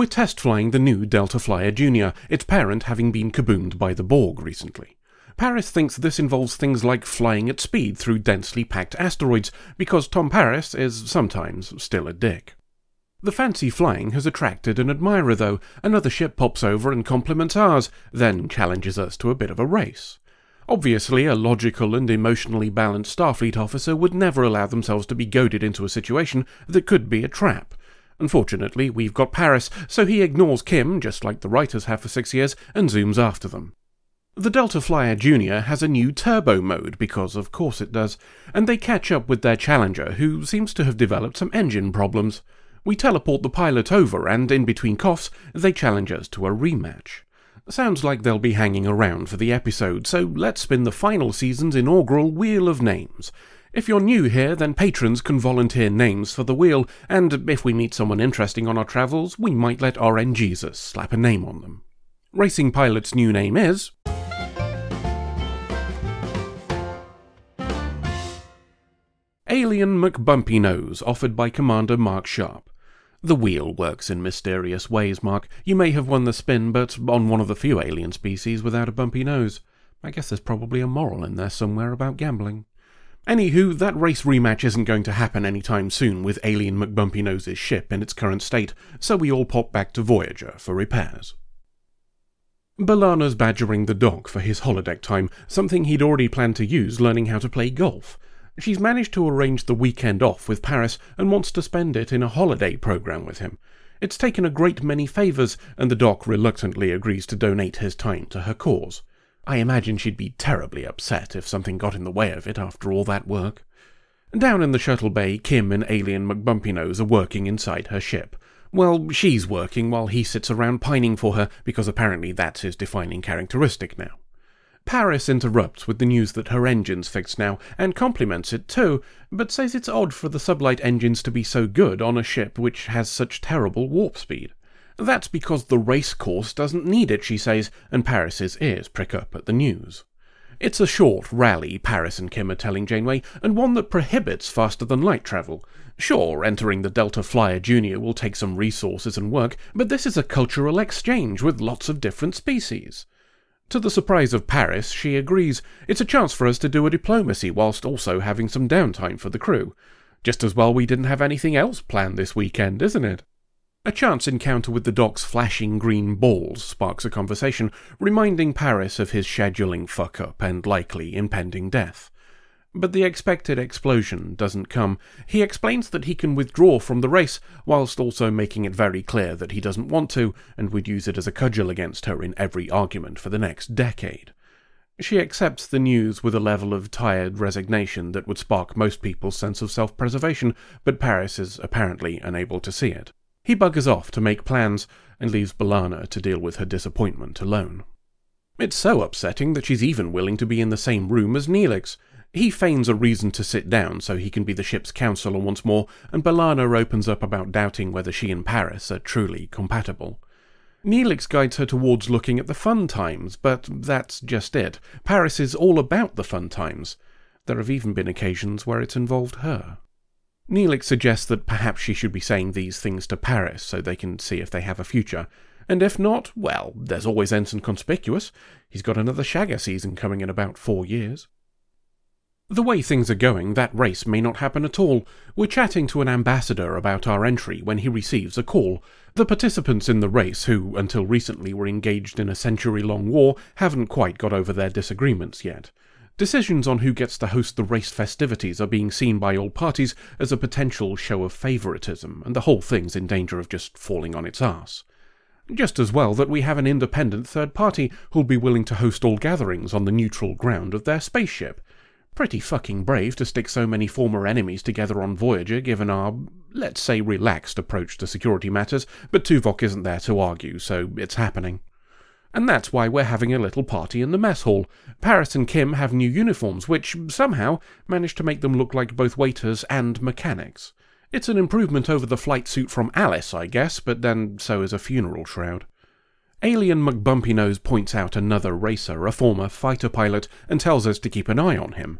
We're test flying the new Delta Flyer Jr., its parent having been kaboomed by the Borg recently. Paris thinks this involves things like flying at speed through densely packed asteroids, because Tom Paris is sometimes still a dick. The fancy flying has attracted an admirer though. Another ship pops over and compliments ours, then challenges us to a bit of a race. Obviously, a logical and emotionally balanced Starfleet officer would never allow themselves to be goaded into a situation that could be a trap. Unfortunately, we've got Paris, so he ignores Kim, just like the writers have for 6 years, and zooms after them. The Delta Flyer Jr. has a new turbo mode, because of course it does, and they catch up with their Challenger, who seems to have developed some engine problems. We teleport the pilot over, and in between coughs, they challenge us to a rematch. Sounds like they'll be hanging around for the episode, so let's spin the final season's inaugural Wheel of Names. If you're new here, then patrons can volunteer names for the wheel, and if we meet someone interesting on our travels, we might let RNGesus slap a name on them. Racing Pilot's new name is... Alien McBumpy Nose, offered by Commander Mark Sharp. The wheel works in mysterious ways, Mark. You may have won the spin, but on one of the few alien species without a bumpy nose. I guess there's probably a moral in there somewhere about gambling. Anywho, that race rematch isn't going to happen anytime soon with Alien McBumpy Nose's ship in its current state, so we all pop back to Voyager for repairs. Balana's badgering the doc for his holodeck time, something he'd already planned to use learning how to play golf. She's managed to arrange the weekend off with Paris and wants to spend it in a holiday program with him. It's taken a great many favours, and the doc reluctantly agrees to donate his time to her cause. I imagine she'd be terribly upset if something got in the way of it after all that work. Down in the shuttle bay, Kim and Alien McBumpynose are working inside her ship. Well, she's working while he sits around pining for her, because apparently that's his defining characteristic now. Paris interrupts with the news that her engine's fixed now, and compliments it too, but says it's odd for the sublight engines to be so good on a ship which has such terrible warp speed. That's because the race course doesn't need it, she says, and Paris's ears prick up at the news. It's a short rally, Paris and Kim are telling Janeway, and one that prohibits faster-than-light travel. Sure, entering the Delta Flyer Jr. will take some resources and work, but this is a cultural exchange with lots of different species. To the surprise of Paris, she agrees. It's a chance for us to do a diplomacy whilst also having some downtime for the crew. Just as well we didn't have anything else planned this weekend, isn't it? A chance encounter with the doc's flashing green balls sparks a conversation, reminding Paris of his scheduling fuck-up and likely impending death. But the expected explosion doesn't come. He explains that he can withdraw from the race, whilst also making it very clear that he doesn't want to, and would use it as a cudgel against her in every argument for the next decade. She accepts the news with a level of tired resignation that would spark most people's sense of self-preservation, but Paris is apparently unable to see it. He buggers off to make plans, and leaves B'Elanna to deal with her disappointment alone. It's so upsetting that she's even willing to be in the same room as Neelix. He feigns a reason to sit down so he can be the ship's counselor once more, and B'Elanna opens up about doubting whether she and Paris are truly compatible. Neelix guides her towards looking at the fun times, but that's just it. Paris is all about the fun times. There have even been occasions where it's involved her. Neelix suggests that perhaps she should be saying these things to Paris so they can see if they have a future. And if not, well, there's always Ensign Conspicuous. He's got another Shagger season coming in about 4 years. The way things are going, that race may not happen at all. We're chatting to an ambassador about our entry when he receives a call. The participants in the race, who until recently were engaged in a century-long war, haven't quite got over their disagreements yet. Decisions on who gets to host the race festivities are being seen by all parties as a potential show of favouritism, and the whole thing's in danger of just falling on its arse. Just as well that we have an independent third party who'll be willing to host all gatherings on the neutral ground of their spaceship. Pretty fucking brave to stick so many former enemies together on Voyager given our, let's say, relaxed approach to security matters, but Tuvok isn't there to argue, so it's happening. And that's why we're having a little party in the mess hall. Paris and Kim have new uniforms, which, somehow, manage to make them look like both waiters and mechanics. It's an improvement over the flight suit from Alice, I guess, but then so is a funeral shroud. Alien McBumpynose points out another racer, a former fighter pilot, and tells us to keep an eye on him.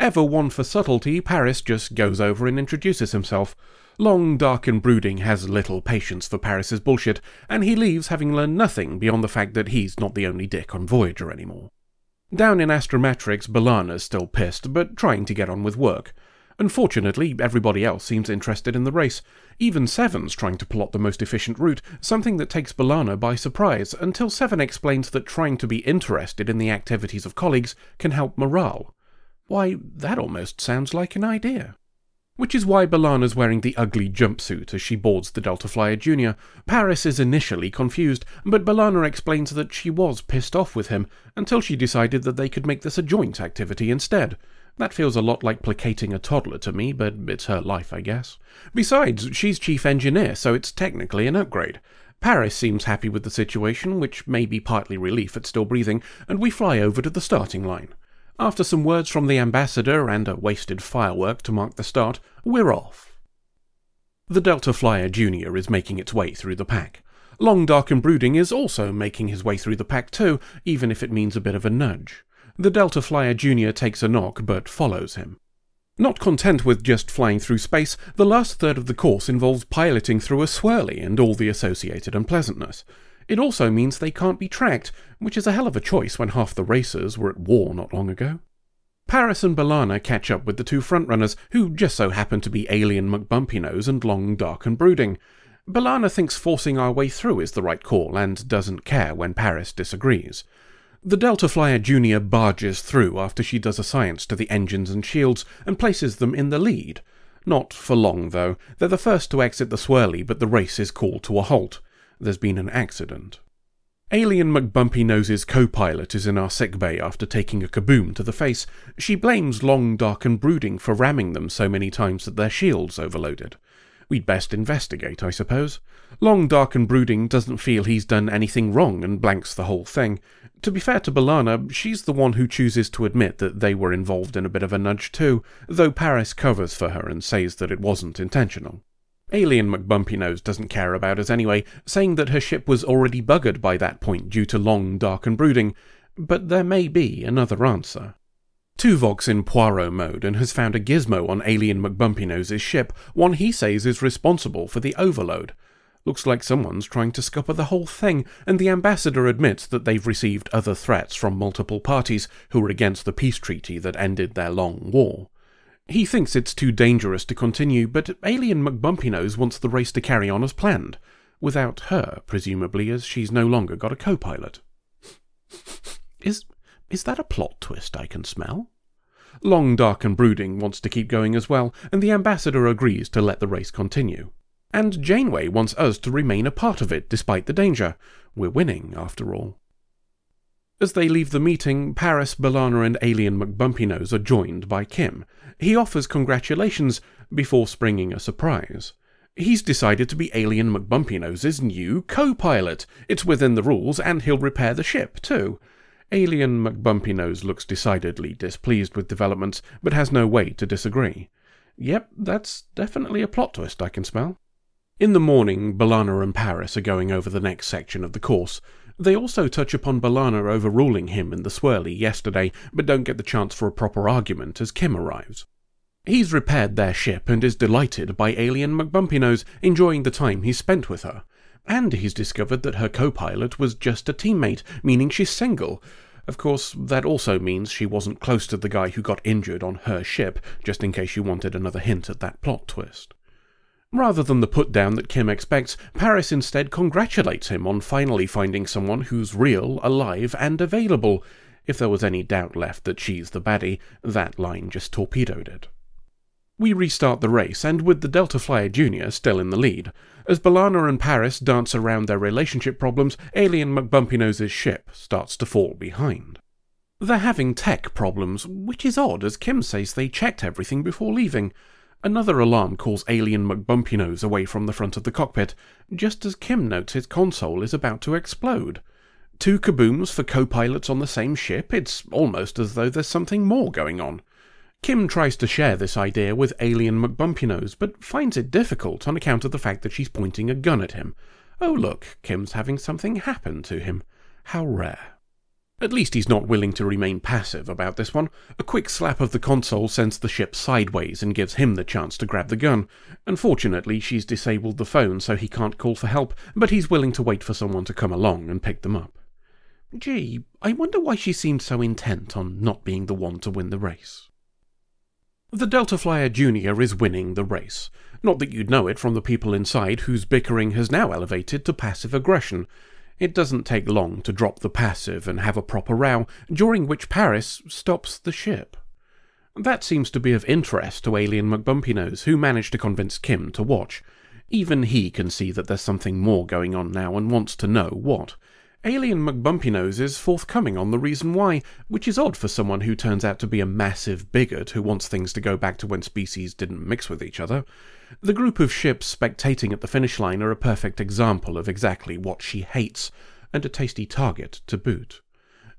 Ever one for subtlety, Paris just goes over and introduces himself. Long, dark and brooding has little patience for Paris's bullshit, and he leaves having learned nothing beyond the fact that he's not the only dick on Voyager anymore. Down in Astrometrics, Belana's still pissed, but trying to get on with work. Unfortunately, everybody else seems interested in the race. Even Seven's trying to plot the most efficient route, something that takes B'Elanna by surprise, until Seven explains that trying to be interested in the activities of colleagues can help morale. Why, that almost sounds like an idea. Which is why B'Elanna's wearing the ugly jumpsuit as she boards the Delta Flyer Jr. Paris is initially confused, but B'Elanna explains that she was pissed off with him, until she decided that they could make this a joint activity instead. That feels a lot like placating a toddler to me, but it's her life, I guess. Besides, she's chief engineer, so it's technically an upgrade. Paris seems happy with the situation, which may be partly relief at still breathing, and we fly over to the starting line. After some words from the ambassador and a wasted firework to mark the start, we're off. The Delta Flyer Jr. is making its way through the pack. Long, Dark and Brooding is also making his way through the pack too, even if it means a bit of a nudge. The Delta Flyer Jr. takes a knock, but follows him. Not content with just flying through space, the last third of the course involves piloting through a swirly and all the associated unpleasantness. It also means they can't be tracked, which is a hell of a choice when half the racers were at war not long ago. Paris and B'Elanna catch up with the two frontrunners, who just so happen to be Alien McBumpynose and Long, Dark and Brooding. B'Elanna thinks forcing our way through is the right call, and doesn't care when Paris disagrees. The Delta Flyer Jr. barges through after she does a science to the engines and shields, and places them in the lead. Not for long, though. They're the first to exit the swirly, but the race is called to a halt. There's been an accident. Alien McBumpynose's co-pilot is in our sickbay after taking a kaboom to the face. She blames Long, Dark and Brooding for ramming them so many times that their shields overloaded. We'd best investigate, I suppose. Long, Dark and Brooding doesn't feel he's done anything wrong and blanks the whole thing. To be fair to B'Elanna, she's the one who chooses to admit that they were involved in a bit of a nudge too, though Paris covers for her and says that it wasn't intentional. Alien McBumpynose doesn't care about us anyway, saying that her ship was already buggered by that point due to Long, Dark and Brooding, but there may be another answer. Tuvok's in Poirot mode and has found a gizmo on Alien McBumpynose's ship, one he says is responsible for the overload. Looks like someone's trying to scupper the whole thing, and the ambassador admits that they've received other threats from multiple parties who were against the peace treaty that ended their long war. He thinks it's too dangerous to continue, but Alien McBumpynose wants the race to carry on as planned, without her, presumably, as she's no longer got a co-pilot. Is that a plot twist I can smell? Long, Dark and Brooding wants to keep going as well, and the ambassador agrees to let the race continue. And Janeway wants us to remain a part of it despite the danger. We're winning, after all. As they leave the meeting, Paris, B'Elanna and Alien McBumpynose are joined by Kim. He offers congratulations before springing a surprise. He's decided to be Alien McBumpynose's new co-pilot. It's within the rules, and he'll repair the ship, too. Alien McBumpynose looks decidedly displeased with developments, but has no way to disagree. Yep, that's definitely a plot twist I can smell. In the morning, B'Elanna and Paris are going over the next section of the course. They also touch upon B'Elanna overruling him in the swirly yesterday, but don't get the chance for a proper argument as Kim arrives. He's repaired their ship and is delighted by Alien McBumpynose enjoying the time he spent with her. And he's discovered that her co-pilot was just a teammate, meaning she's single. Of course, that also means she wasn't close to the guy who got injured on her ship, just in case you wanted another hint at that plot twist. Rather than the put-down that Kim expects, Paris instead congratulates him on finally finding someone who's real, alive, and available. If there was any doubt left that she's the baddie, that line just torpedoed it. We restart the race, and with the Delta Flyer Jr. still in the lead. As B'Elanna and Paris dance around their relationship problems, Alien McBumpynose's ship starts to fall behind. They're having tech problems, which is odd as Kim says they checked everything before leaving. Another alarm calls Alien McBumpynose away from the front of the cockpit, just as Kim notes his console is about to explode. Two kabooms for co-pilots on the same ship, it's almost as though there's something more going on. Kim tries to share this idea with Alien McBumpynose, but finds it difficult on account of the fact that she's pointing a gun at him. Oh look, Kim's having something happen to him. How rare. At least he's not willing to remain passive about this one. A quick slap of the console sends the ship sideways and gives him the chance to grab the gun. Unfortunately, she's disabled the phone so he can't call for help, but he's willing to wait for someone to come along and pick them up. Gee, I wonder why she seemed so intent on not being the one to win the race. The Delta Flyer Jr. is winning the race. Not that you'd know it from the people inside, whose bickering has now elevated to passive aggression. It doesn't take long to drop the passive and have a proper row, during which Paris stops the ship. That seems to be of interest to Alien McBumpynose, who managed to convince Kim to watch. Even he can see that there's something more going on now and wants to know what. Alien McBumpynose is forthcoming on the reason why, which is odd for someone who turns out to be a massive bigot who wants things to go back to when species didn't mix with each other. The group of ships spectating at the finish line are a perfect example of exactly what she hates, and a tasty target to boot.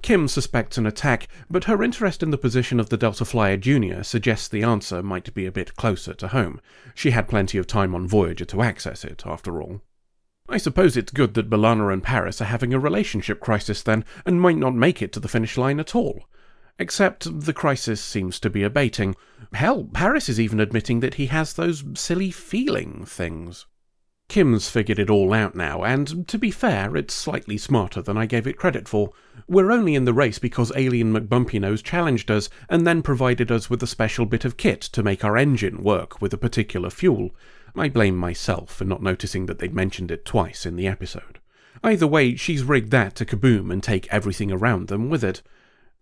Kim suspects an attack, but her interest in the position of the Delta Flyer Jr. suggests the answer might be a bit closer to home. She had plenty of time on Voyager to access it, after all. I suppose it's good that B'Elanna and Paris are having a relationship crisis then, and might not make it to the finish line at all. Except the crisis seems to be abating. Hell, Paris is even admitting that he has those silly feeling things. Kim's figured it all out now, and to be fair, it's slightly smarter than I gave it credit for. We're only in the race because Alien McBumpynose challenged us, and then provided us with a special bit of kit to make our engine work with a particular fuel. I blame myself for not noticing that they'd mentioned it twice in the episode. Either way, she's rigged that to kaboom and take everything around them with it.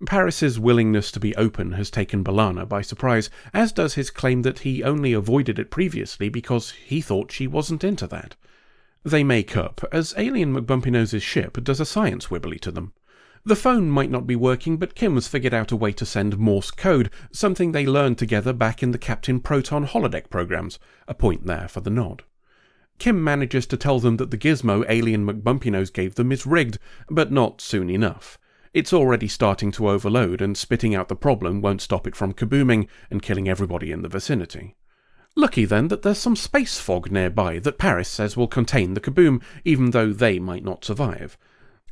Paris's willingness to be open has taken B'Elanna by surprise, as does his claim that he only avoided it previously because he thought she wasn't into that. They make up, as Alien McBumpynose's ship does a science wibbly to them. The phone might not be working, but Kim's figured out a way to send Morse code, something they learned together back in the Captain Proton holodeck programs, a point there for the nod. Kim manages to tell them that the gizmo Alien McBumpynose gave them is rigged, but not soon enough. It's already starting to overload, and spitting out the problem won't stop it from kabooming and killing everybody in the vicinity. Lucky then that there's some space fog nearby that Paris says will contain the kaboom, even though they might not survive.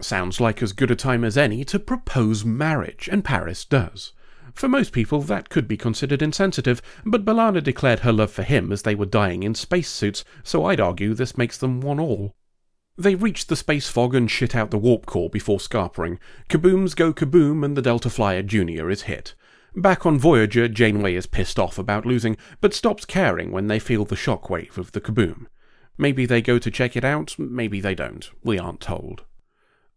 Sounds like as good a time as any to propose marriage, and Paris does. For most people that could be considered insensitive, but B'Elanna declared her love for him as they were dying in spacesuits, so I'd argue this makes them one all. They reach the space fog and shit out the warp core before scarpering. Kabooms go kaboom and the Delta Flyer Jr. is hit. Back on Voyager, Janeway is pissed off about losing, but stops caring when they feel the shockwave of the kaboom. Maybe they go to check it out, maybe they don't. We aren't told.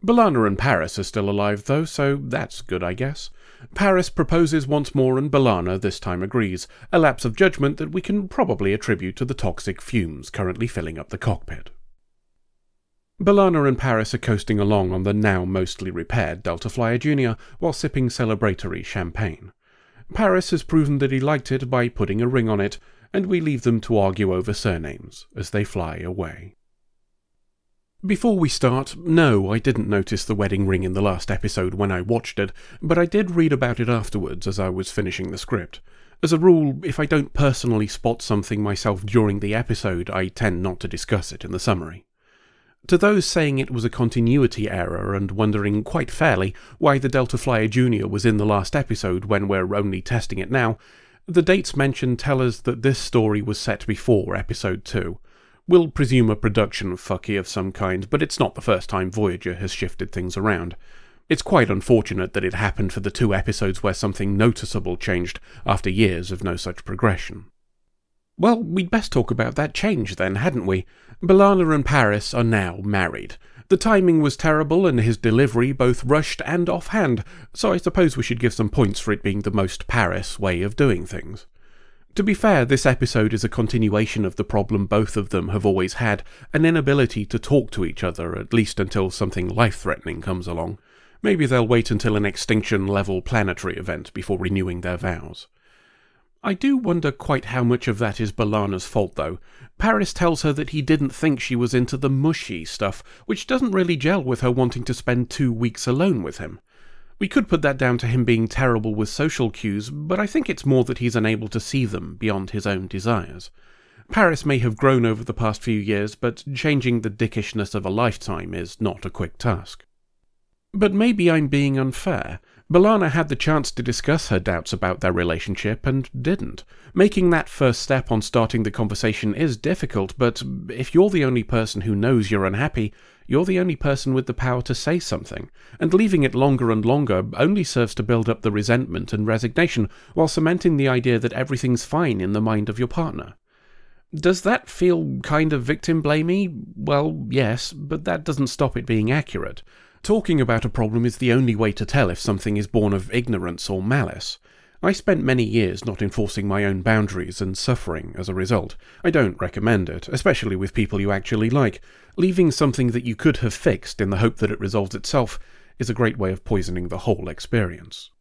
B'Elanna and Paris are still alive though, so that's good I guess. Paris proposes once more and B'Elanna this time agrees, a lapse of judgement that we can probably attribute to the toxic fumes currently filling up the cockpit. B'Elanna and Paris are coasting along on the now mostly repaired Delta Flyer Jr. while sipping celebratory champagne. Paris has proven that he liked it by putting a ring on it, and we leave them to argue over surnames as they fly away. Before we start, no, I didn't notice the wedding ring in the last episode when I watched it, but I did read about it afterwards as I was finishing the script. As a rule, if I don't personally spot something myself during the episode, I tend not to discuss it in the summary. To those saying it was a continuity error and wondering quite fairly why the Delta Flyer Jr. was in the last episode when we're only testing it now, the dates mentioned tell us that this story was set before episode 2. We'll presume a production fucky of some kind, but it's not the first time Voyager has shifted things around. It's quite unfortunate that it happened for the two episodes where something noticeable changed after years of no such progression. Well, we'd best talk about that change then, hadn't we? B'Elanna and Paris are now married. The timing was terrible and his delivery both rushed and offhand, so I suppose we should give some points for it being the most Paris way of doing things. To be fair, this episode is a continuation of the problem both of them have always had, an inability to talk to each other, at least until something life-threatening comes along. Maybe they'll wait until an extinction-level planetary event before renewing their vows. I do wonder quite how much of that is B'Elanna's fault, though. Paris tells her that he didn't think she was into the mushy stuff, which doesn't really gel with her wanting to spend 2 weeks alone with him. We could put that down to him being terrible with social cues, but I think it's more that he's unable to see them beyond his own desires. Paris may have grown over the past few years, but changing the dickishness of a lifetime is not a quick task. But maybe I'm being unfair. B'Elanna had the chance to discuss her doubts about their relationship and didn't. Making that first step on starting the conversation is difficult, but if you're the only person who knows you're unhappy, you're the only person with the power to say something, and leaving it longer and longer only serves to build up the resentment and resignation while cementing the idea that everything's fine in the mind of your partner. Does that feel kind of victim-blamey? Well, yes, but that doesn't stop it being accurate. Talking about a problem is the only way to tell if something is born of ignorance or malice. I spent many years not enforcing my own boundaries and suffering as a result. I don't recommend it, especially with people you actually like. Leaving something that you could have fixed in the hope that it resolves itself is a great way of poisoning the whole experience.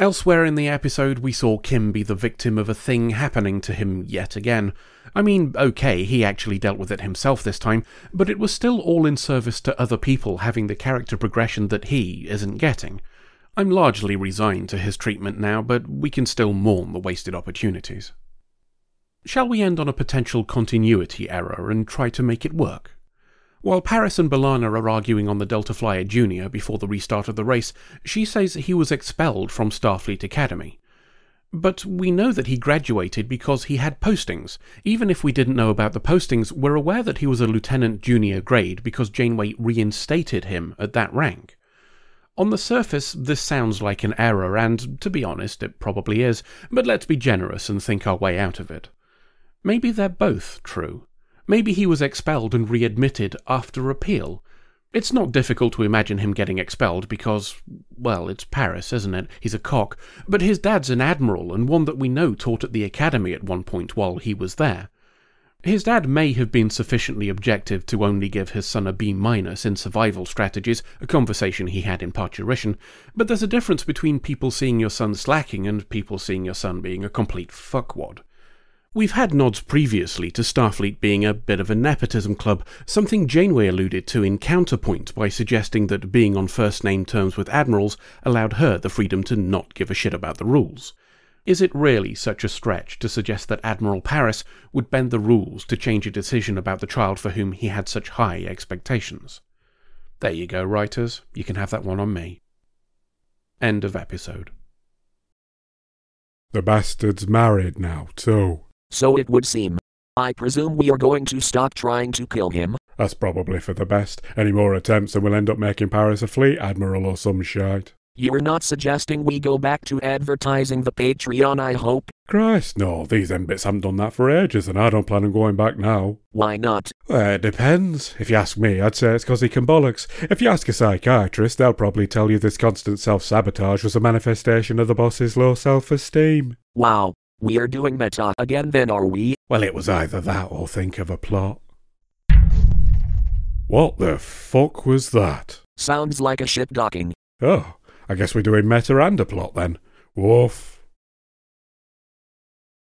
Elsewhere in the episode, we saw Kim be the victim of a thing happening to him yet again. I mean, okay, he actually dealt with it himself this time, but it was still all in service to other people having the character progression that he isn't getting. I'm largely resigned to his treatment now, but we can still mourn the wasted opportunities. Shall we end on a potential continuity error and try to make it work? While Paris and B'Elanna are arguing on the Delta Flyer Jr. before the restart of the race, she says he was expelled from Starfleet Academy. But we know that he graduated because he had postings. Even if we didn't know about the postings, we're aware that he was a Lieutenant Junior grade because Janeway reinstated him at that rank. On the surface, this sounds like an error, and to be honest, it probably is, but let's be generous and think our way out of it. Maybe they're both true. Maybe he was expelled and readmitted after appeal. It's not difficult to imagine him getting expelled because, well, it's Paris, isn't it? He's a cock. But his dad's an admiral, and one that we know taught at the academy at one point while he was there. His dad may have been sufficiently objective to only give his son a B- in survival strategies, a conversation he had in parturition, but there's a difference between people seeing your son slacking and people seeing your son being a complete fuckwad. We've had nods previously to Starfleet being a bit of a nepotism club, something Janeway alluded to in Counterpoint by suggesting that being on first-name terms with admirals allowed her the freedom to not give a shit about the rules. Is it really such a stretch to suggest that Admiral Paris would bend the rules to change a decision about the child for whom he had such high expectations? There you go, writers. You can have that one on me. End of episode. The bastard's married now, too. So it would seem. I presume we are going to stop trying to kill him? That's probably for the best. Any more attempts and we'll end up making Paris a fleet admiral or some shite. You're not suggesting we go back to advertising the Patreon, I hope? Christ, no. These embits haven't done that for ages, and I don't plan on going back now. Why not? It depends. If you ask me, I'd say it's because he can bollocks. If you ask a psychiatrist, they'll probably tell you this constant self-sabotage was a manifestation of the boss's low self-esteem. Wow. We're doing meta again then, are we? Well, it was either that or think of a plot. What the fuck was that? Sounds like a ship docking. Oh, I guess we're doing meta and a plot then. Woof.